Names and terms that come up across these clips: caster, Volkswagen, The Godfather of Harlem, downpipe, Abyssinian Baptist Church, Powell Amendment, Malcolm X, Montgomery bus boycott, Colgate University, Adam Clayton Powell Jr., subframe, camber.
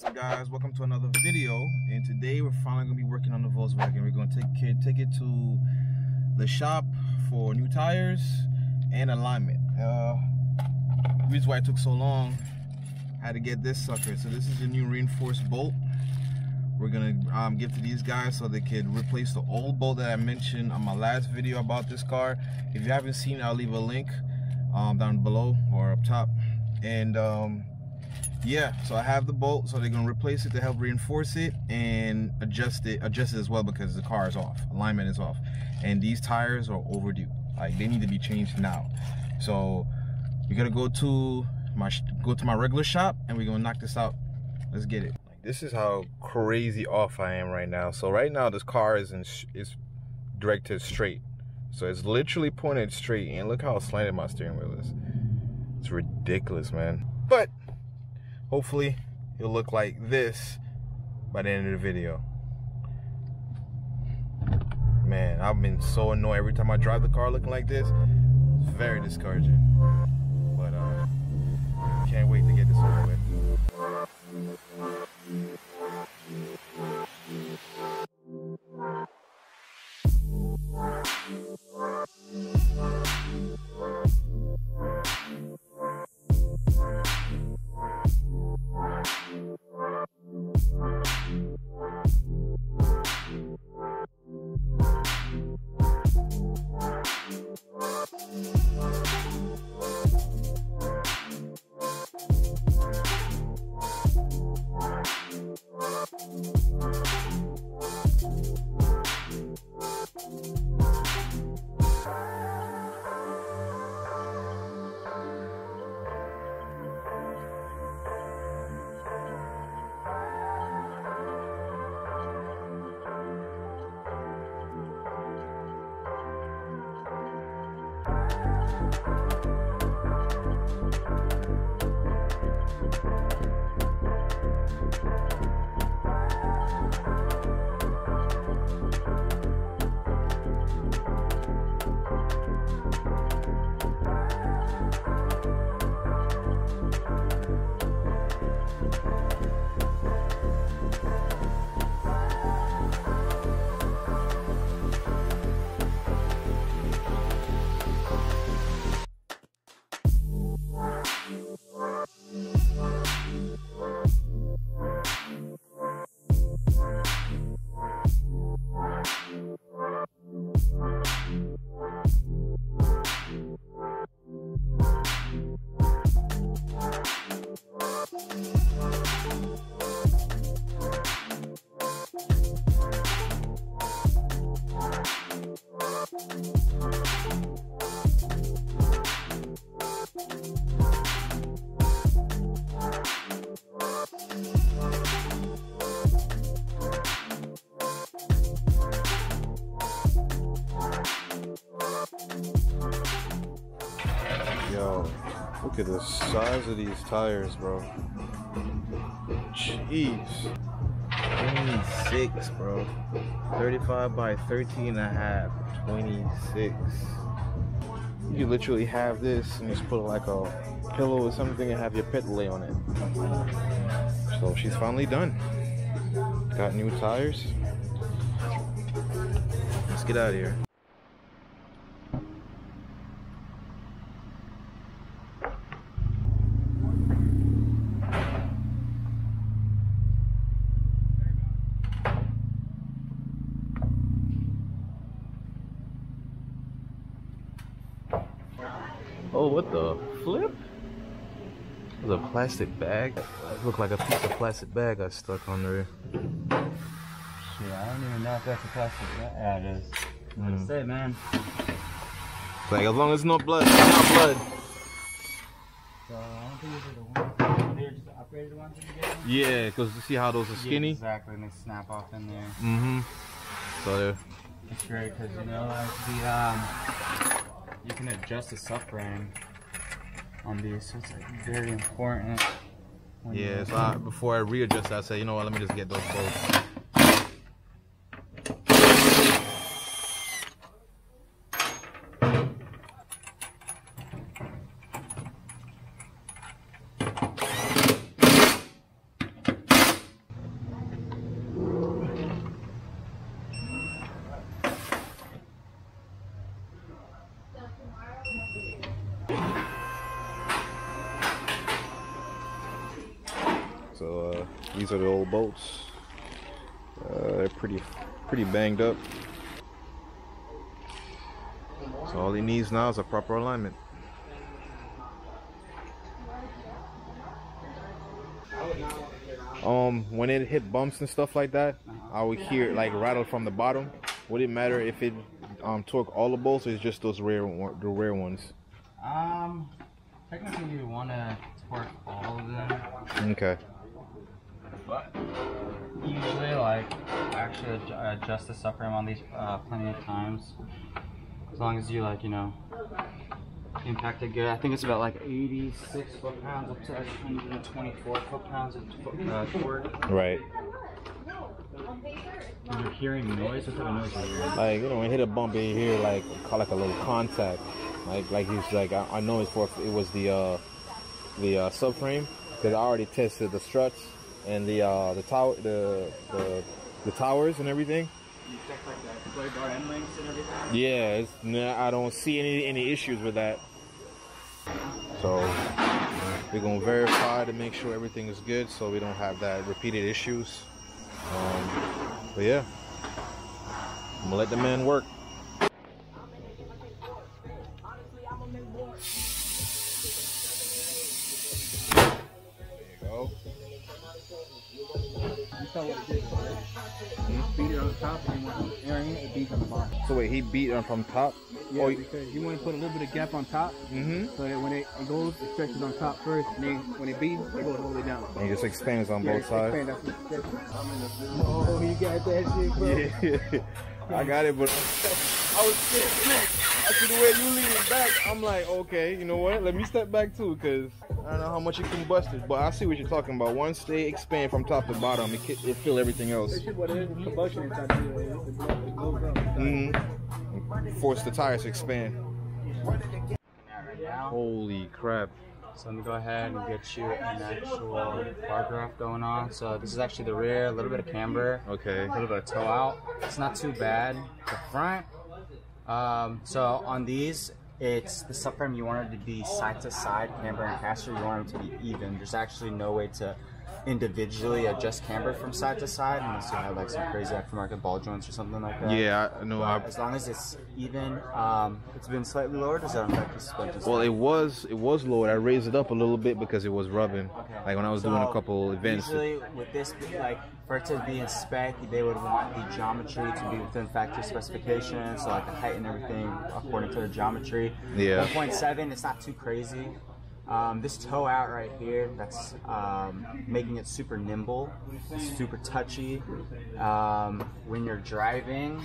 What's up, guys? Welcome to another video, and today we're finally gonna be working on the Volkswagen. We're gonna take it to the shop for new tires and alignment. The reason why it took so long, I had to get this sucker. So this is a new reinforced bolt we're gonna give to these guys so they could replace the old bolt that I mentioned on my last video about this car. If you haven't seen it, I'll leave a link down below or up top. And yeah, so I have the bolt, so they're gonna replace it to help reinforce it and adjust it as well, because the car is off, alignment is off, and these tires are overdue. Like, they need to be changed now. So we're gonna go to my regular shop and we're gonna knock this out. Let's get it. This is how crazy off I am right now. So right now this car is directed straight, so it's literally pointed straight, and look how slanted my steering wheel is. It's ridiculous, man. But hopefully it'll look like this by the end of the video. Man, I've been so annoyed every time I drive the car looking like this. It's very discouraging. But can't wait to get this over with. Look at the size of these tires, bro. Jeez. 26, bro. 35 by 13 and a half. 26. You could literally have this and just put like a pillow or something and have your pet lay on it. So she's finally done. Got new tires. Let's get out of here. Oh, what the flip? It was a plastic bag. It looked like a piece of plastic bag got stuck on there. Shit, I don't even know if that's a plastic bag. Yeah, it is. Like I said, man. Like, as long as no blood, it's not blood. So, I don't think these are the ones. They're just the upgraded ones that you get in? Yeah, because you see how those are skinny? Yeah, exactly, and they snap off in there. Mm-hmm. So, they're... It's great, because, you know, like the, you can adjust the subframe on these, so it's like very important. Yeah, so before I readjust, I say, you know what, let me just get those bolts. So these are the old bolts. They're pretty banged up. So all he needs now is a proper alignment. When it hit bumps and stuff like that, I would hear it like rattle from the bottom. Would it matter if it torque all the bolts, or is just those rare ones? Technically, you want to torque all of them. Okay. But usually, like, I actually adjust the sucker on these plenty of times. As long as you, like, you know, impact it good. I think it's about like 86 foot-pounds up to 124 foot-pounds of torque. Right. You're hearing noise? What type of noise are you hearing? Like, you know, when you hit a bump, you hear like a little contact. Like he's like, I know it's for it was the subframe, because I already tested the struts and the tower, the towers and everything. You check like the play bar end links and everything. Yeah, it's, no, I don't see any issues with that. So we're gonna verify to make sure everything is good, so we don't have that repeated issues. But yeah, I'm gonna let the man work. There you go. Beat it on top, and when he's airing it, it beats on the bottom. So wait, he beat it from top? Yeah, oh, because you want to put a little bit of gap on top, so that when it goes, it stretches on top first, and then when it beats, it goes all the way down. And it just expands on both sides. Oh, you got that shit, bro. Yeah. I got it, but I was scared, man. After the way you lean it back, I'm like, okay, you know what? Let me step back too, because I don't know how much it combusted, but I see what you're talking about. Once they expand from top to bottom, it fill everything else. Force the tires to expand. Holy crap. So I'm gonna go ahead and get you an actual bar graph going on. So this is actually the rear, a little bit of camber, okay, a little bit of toe out. It's not too bad. The front, so on these, it's the subframe, you want it to be side to side, camber and caster, you want them to be even. There's actually no way to individually adjust camber from side to side unless you have like some crazy aftermarket ball joints or something like that. Yeah, no, as long as it's even. It's been slightly lowered. Does that affect the suspension? Well, it was lowered. I raised it up a little bit because it was rubbing. Okay. Like when I was doing a couple events. Usually with this, like for it to be in spec, they would want the geometry to be within factory specifications, so like the height and everything according to the geometry. Yeah. 1.7. It's not too crazy. This toe out right here, that's making it super nimble, super touchy. When you're driving,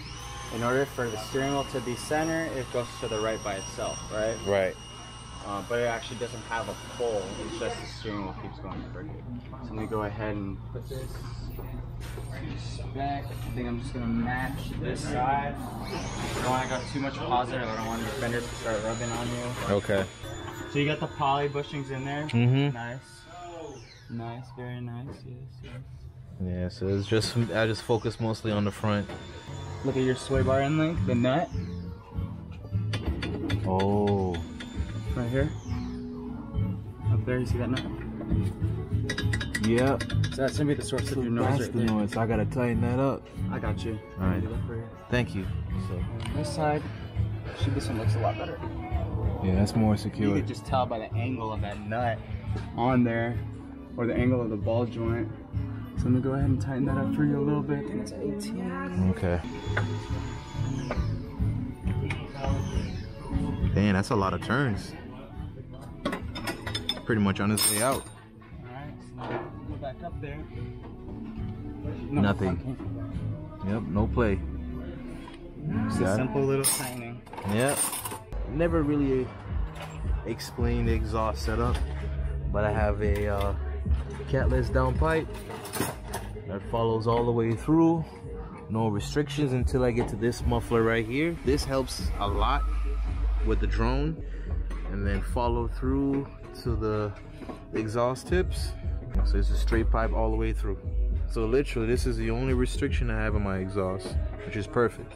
in order for the steering wheel to be center, it goes to the right by itself, right? Right. But it actually doesn't have a pull, it's just the steering wheel keeps going pretty good. So I'm going to go ahead and put this back. I think I'm just going to match this side. I don't want to go too much positive, I don't want the fenders to start rubbing on you. Okay. So you got the poly bushings in there. Nice, very nice. Yes. Yeah, so it's just I focus mostly on the front. Look at your sway bar end link, the nut. Oh, right here. Up there, you see that nut? Yep. So that's gonna be the source of your noise. That's the noise. I gotta tighten that up. I got you. All right. Thank you. So this side, this one looks a lot better. Yeah, that's more secure. You could just tell by the angle of that nut on there, or the angle of the ball joint. So I'm gonna go ahead and tighten that up for you a little bit. I think it's 18. Okay. Damn, that's a lot of turns. Pretty much on its way out. All right, so now go back up there. No, nothing. Yep, no play. Just a simple little tightening. Yep. Never really explained the exhaust setup, but I have a catless downpipe that follows all the way through, no restrictions until I get to this muffler right here. This helps a lot with the drone, and then follow through to the exhaust tips. So it's a straight pipe all the way through. So literally this is the only restriction I have on my exhaust, which is perfect.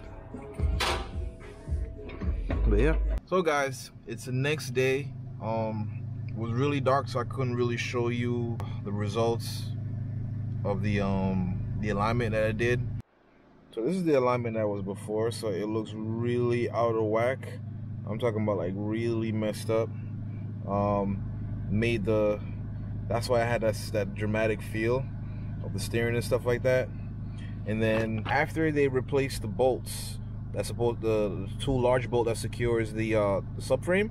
But yeah. So guys, it's the next day. It was really dark, so I couldn't really show you the results of the alignment that I did. So this is the alignment that was before, so it looks really out of whack. I'm talking about like really messed up. That's why I had that dramatic feel of the steering and stuff like that. And then after they replaced the bolts, that's about the two large bolt that secures the subframe,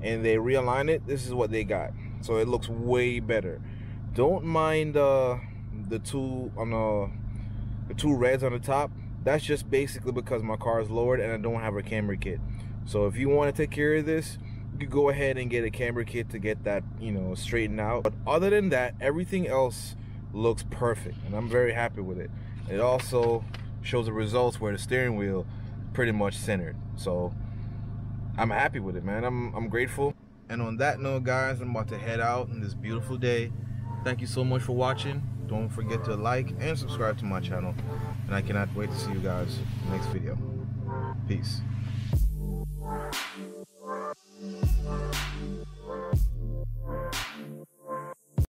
and they realign it, this is what they got. So it looks way better. Don't mind the two reds on the top. That's just basically because my car is lowered and I don't have a camber kit. So if you want to take care of this, you could go ahead and get a camber kit to get that, you know, straightened out. But other than that, everything else looks perfect, and I'm very happy with it. It also shows the results where the steering wheel pretty much centered. So I'm happy with it, man. I'm grateful. And on that note, guys, I'm about to head out on this beautiful day. Thank you so much for watching. Don't forget to like and subscribe to my channel. And I cannot wait to see you guys in the next video. Peace.